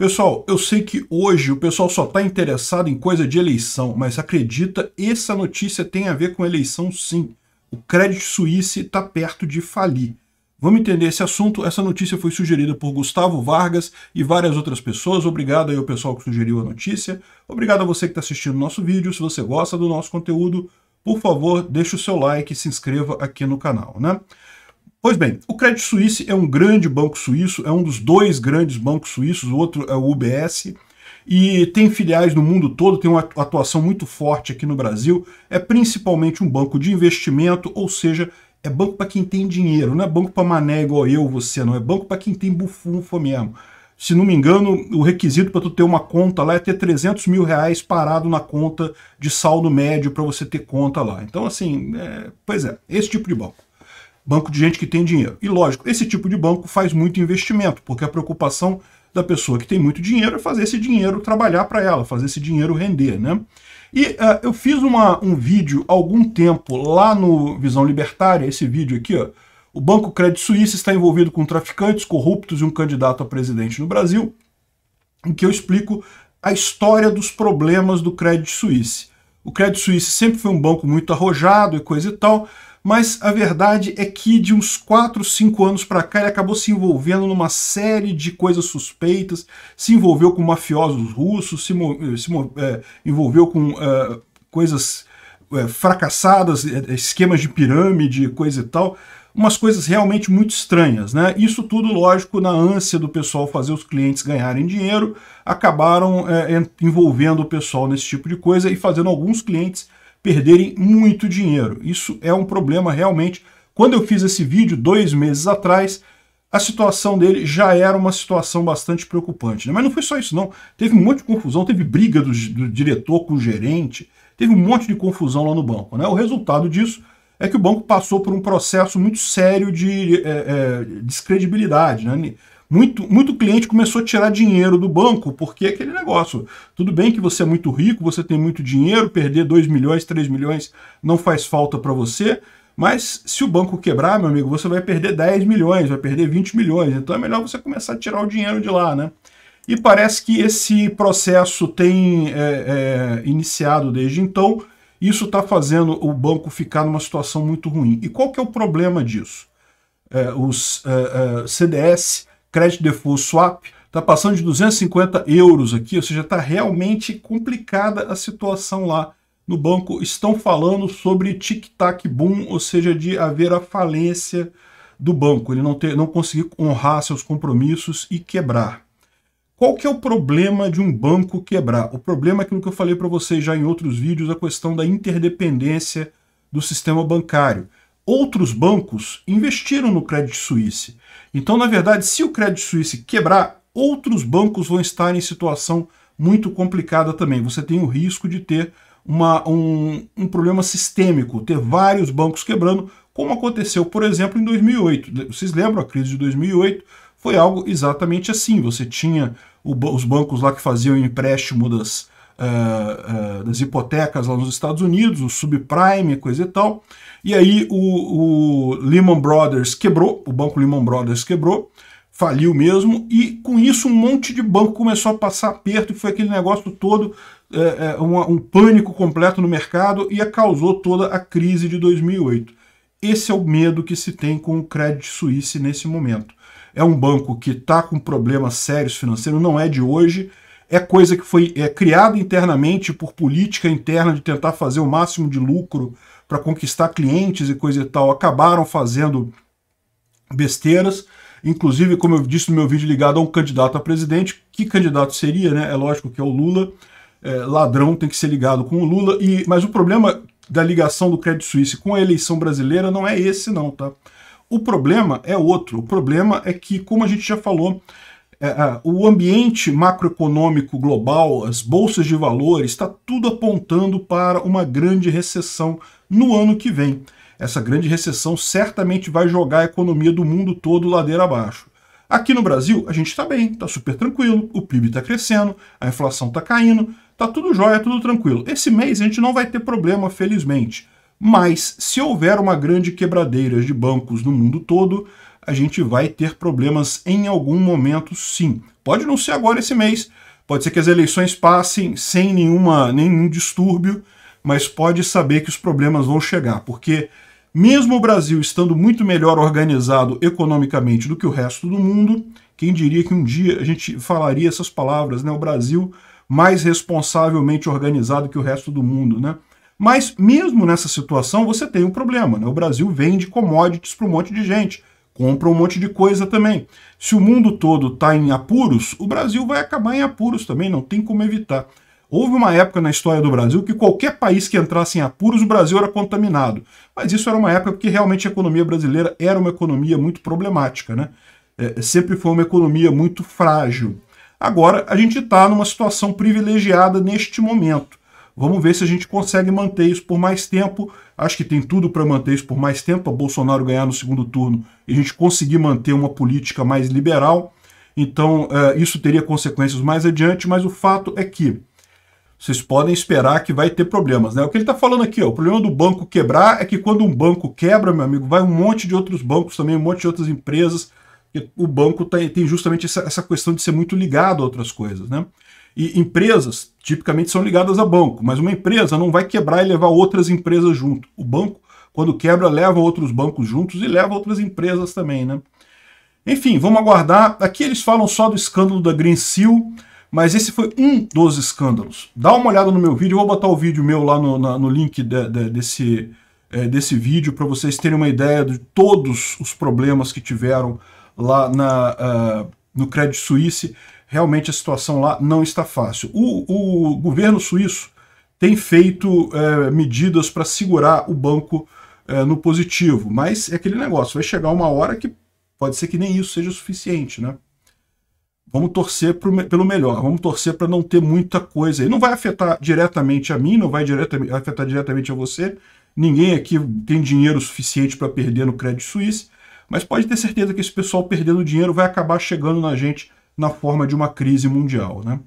Pessoal, eu sei que hoje o pessoal só está interessado em coisa de eleição, mas acredita, essa notícia tem a ver com eleição sim. O Credit Suisse está perto de falir. Vamos entender esse assunto. Essa notícia foi sugerida por Gustavo Vargas e várias outras pessoas. Obrigado aí ao pessoal que sugeriu a notícia. Obrigado a você que está assistindo o nosso vídeo. Se você gosta do nosso conteúdo, por favor, deixe o seu like e se inscreva aqui no canal, né? Pois bem, o Credit Suisse é um grande banco suíço, é um dos dois grandes bancos suíços, o outro é o UBS, e tem filiais no mundo todo, tem uma atuação muito forte aqui no Brasil, é principalmente um banco de investimento, ou seja, é banco para quem tem dinheiro, não é banco para mané igual eu, você não, é banco para quem tem bufunfa mesmo. Se não me engano, o requisito para tu ter uma conta lá é ter 300 mil reais parado na conta de saldo médio para você ter conta lá. Então assim, pois é, esse tipo de banco. Banco de gente que tem dinheiro. E lógico, esse tipo de banco faz muito investimento, porque a preocupação da pessoa que tem muito dinheiro é fazer esse dinheiro trabalhar para ela, fazer esse dinheiro render, né? E eu fiz um vídeo há algum tempo lá no Visão Libertária, esse vídeo aqui, ó. O Banco Credit Suisse está envolvido com traficantes, corruptos e um candidato a presidente no Brasil, em que eu explico a história dos problemas do Credit Suisse. O Credit Suisse sempre foi um banco muito arrojado e coisa e tal, mas a verdade é que de uns 4, 5 anos para cá ele acabou se envolvendo numa série de coisas suspeitas, se envolveu com mafiosos russos, envolveu com coisas fracassadas, esquemas de pirâmide, coisa e tal, umas coisas realmente muito estranhas, né? Isso tudo, lógico, na ânsia do pessoal fazer os clientes ganharem dinheiro, acabaram envolvendo o pessoal nesse tipo de coisa e fazendo alguns clientes perderem muito dinheiro. Isso é um problema realmente. Quando eu fiz esse vídeo, 2 meses atrás, a situação dele já era uma situação bastante preocupante, né? Mas não foi só isso, não. Teve um monte de confusão, teve briga do diretor com o gerente, teve um monte de confusão lá no banco, né? O resultado disso é que o banco passou por um processo muito sério de descredibilidade, né? Muito cliente começou a tirar dinheiro do banco, porque é aquele negócio, tudo bem que você é muito rico, você tem muito dinheiro, perder 2 milhões, 3 milhões não faz falta para você, mas se o banco quebrar, meu amigo, você vai perder 10 milhões, vai perder 20 milhões, então é melhor você começar a tirar o dinheiro de lá, né? E parece que esse processo tem iniciado desde então, isso está fazendo o banco ficar numa situação muito ruim. E qual que é o problema disso? Os CDS... Crédito Default Swap, está passando de 250 euros aqui, ou seja, está realmente complicada a situação lá no banco. Estão falando sobre tic-tac boom, ou seja, de haver a falência do banco, ele não conseguir honrar seus compromissos e quebrar. Qual que é o problema de um banco quebrar? O problema é aquilo que eu falei para vocês já em outros vídeos, a questão da interdependência do sistema bancário. Outros bancos investiram no Credit Suisse. Então, na verdade, se o Credit Suisse quebrar, outros bancos vão estar em situação muito complicada também. Você tem o risco de ter um problema sistêmico, ter vários bancos quebrando, como aconteceu, por exemplo, em 2008. Vocês lembram? A crise de 2008 foi algo exatamente assim. Você tinha os bancos lá que faziam empréstimo das hipotecas lá nos Estados Unidos, o subprime, coisa e tal, e aí o Lehman Brothers quebrou, o banco Lehman Brothers quebrou, faliu mesmo, e com isso um monte de banco começou a passar aperto, e foi aquele negócio todo, um pânico completo no mercado, e causou toda a crise de 2008. Esse é o medo que se tem com o Credit Suisse nesse momento. É um banco que está com problemas sérios financeiros, não é de hoje, é coisa que foi criada internamente por política interna de tentar fazer o máximo de lucro para conquistar clientes e coisa e tal. Acabaram fazendo besteiras, inclusive, como eu disse no meu vídeo ligado a um candidato a presidente, que candidato seria, né? É lógico que é o Lula, ladrão tem que ser ligado com o Lula, mas o problema da ligação do Credit Suisse com a eleição brasileira não é esse não, tá? O problema é outro, o problema é que, como a gente já falou, o ambiente macroeconômico global, as bolsas de valores, está tudo apontando para uma grande recessão no ano que vem. Essa grande recessão certamente vai jogar a economia do mundo todo ladeira abaixo. Aqui no Brasil, a gente está bem, está super tranquilo, o PIB está crescendo, a inflação está caindo, está tudo jóia, tudo tranquilo. Esse mês a gente não vai ter problema, felizmente. Mas, se houver uma grande quebradeira de bancos no mundo todo, a gente vai ter problemas em algum momento, sim. Pode não ser agora esse mês, pode ser que as eleições passem sem nenhum distúrbio, mas pode saber que os problemas vão chegar, porque mesmo o Brasil estando muito melhor organizado economicamente do que o resto do mundo, quem diria que um dia a gente falaria essas palavras, né? O Brasil mais responsavelmente organizado que o resto do mundo, né? Mas mesmo nessa situação você tem um problema, né? O Brasil vende commodities para um monte de gente, compra um monte de coisa também. Se o mundo todo está em apuros, o Brasil vai acabar em apuros também, não tem como evitar. Houve uma época na história do Brasil que qualquer país que entrasse em apuros, o Brasil era contaminado. Mas isso era uma época porque realmente a economia brasileira era uma economia muito problemática, né? Sempre foi uma economia muito frágil. Agora, a gente está numa situação privilegiada neste momento. Vamos ver se a gente consegue manter isso por mais tempo. Acho que tem tudo para manter isso por mais tempo, para Bolsonaro ganhar no segundo turno e a gente conseguir manter uma política mais liberal. Então, isso teria consequências mais adiante, mas o fato é que vocês podem esperar que vai ter problemas, né? O que ele está falando aqui, ó, o problema do banco quebrar é que quando um banco quebra, meu amigo, vai um monte de outros bancos também, um monte de outras empresas, e o banco tem justamente essa questão de ser muito ligado a outras coisas, né? E empresas tipicamente são ligadas a banco, mas uma empresa não vai quebrar e levar outras empresas junto. O banco, quando quebra, leva outros bancos juntos e leva outras empresas também, né? Enfim, vamos aguardar. Aqui eles falam só do escândalo da Greensill, mas esse foi um dos escândalos. Dá uma olhada no meu vídeo, eu vou botar o vídeo meu lá no link desse vídeo para vocês terem uma ideia de todos os problemas que tiveram lá no Credit Suisse. Realmente a situação lá não está fácil. O governo suíço tem feito medidas para segurar o banco no positivo, mas é aquele negócio, vai chegar uma hora que pode ser que nem isso seja o suficiente, né? Vamos torcer pelo melhor, vamos torcer para não ter muita coisa aí. Não vai afetar diretamente a mim, não vai afetar diretamente a você. Ninguém aqui tem dinheiro suficiente para perder no Credit Suisse, mas pode ter certeza que esse pessoal perdendo dinheiro vai acabar chegando na gente na forma de uma crise mundial, né?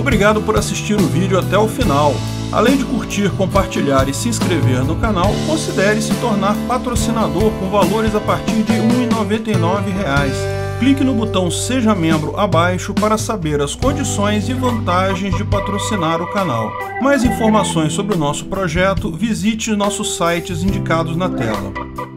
Obrigado por assistir o vídeo até o final. Além de curtir, compartilhar e se inscrever no canal, considere se tornar patrocinador com valores a partir de R$ 1,99. Clique no botão Seja Membro abaixo para saber as condições e vantagens de patrocinar o canal. Mais informações sobre o nosso projeto, visite nossos sites indicados na tela.